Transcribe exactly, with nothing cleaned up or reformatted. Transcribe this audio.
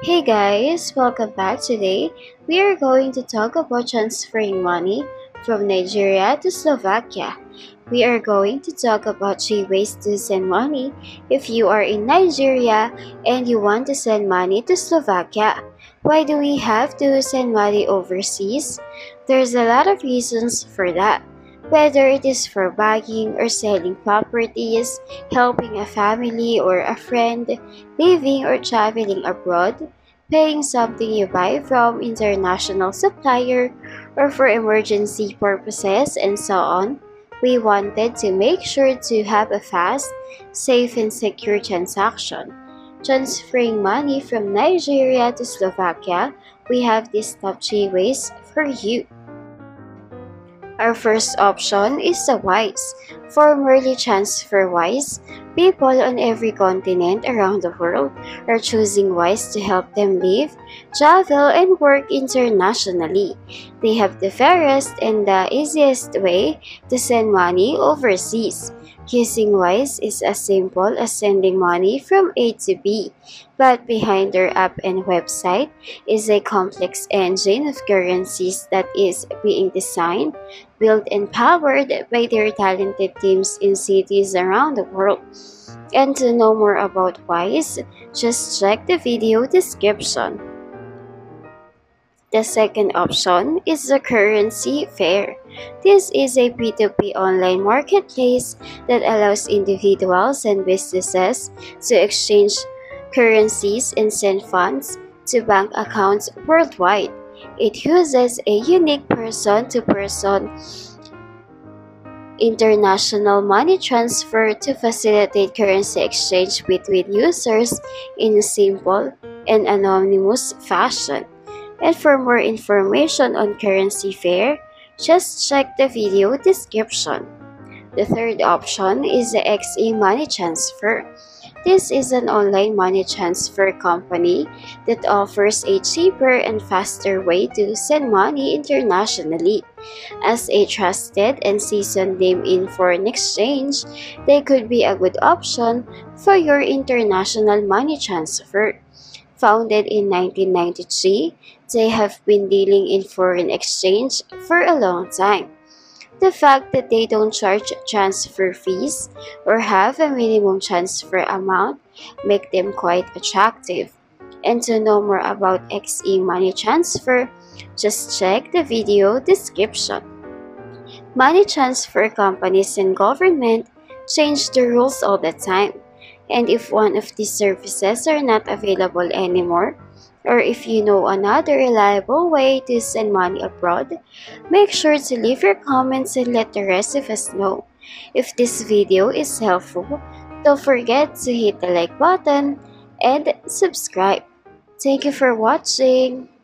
Hey guys, welcome back. Today we are going to talk about transferring money from Nigeria to Slovakia. We are going to talk about three ways to send money if you are in Nigeria and you want to send money to Slovakia. Why do we have to send money overseas? There's a lot of reasons for that. Whether it is for buying or selling properties, helping a family or a friend, living or traveling abroad, paying something you buy from international supplier, or for emergency purposes and so on, we wanted to make sure to have a fast, safe, and secure transaction. Transferring money from Nigeria to Slovakia, we have these top three ways for you. Our first option is the Wise, formerly TransferWise. People on every continent around the world are choosing Wise to help them live, travel, and work internationally. They have the fairest and the easiest way to send money overseas. Using Wise is as simple as sending money from A to B, but behind their app and website is a complex engine of currencies that is being designed, built, and powered by their talented teams in cities around the world. And to know more about Wise, just check the video description. The second option is the Currency Fair. This is a P two P online marketplace that allows individuals and businesses to exchange currencies and send funds to bank accounts worldwide. It uses a unique person-to-person international money transfer to facilitate currency exchange between users in a simple and anonymous fashion. And for more information on Currency Fair, just check the video description. The third option is the X E Money Transfer. This is an online money transfer company that offers a cheaper and faster way to send money internationally. As a trusted and seasoned name in foreign exchange, they could be a good option for your international money transfer. Founded in nineteen ninety-three, they have been dealing in foreign exchange for a long time. The fact that they don't charge transfer fees or have a minimum transfer amount make them quite attractive. And to know more about X E Money Transfer, just check the video description. Money transfer companies and government change the rules all the time. And if one of these services are not available anymore, or if you know another reliable way to send money abroad, make sure to leave your comments and let the rest of us know. If this video is helpful, don't forget to hit the like button and subscribe. Thank you for watching.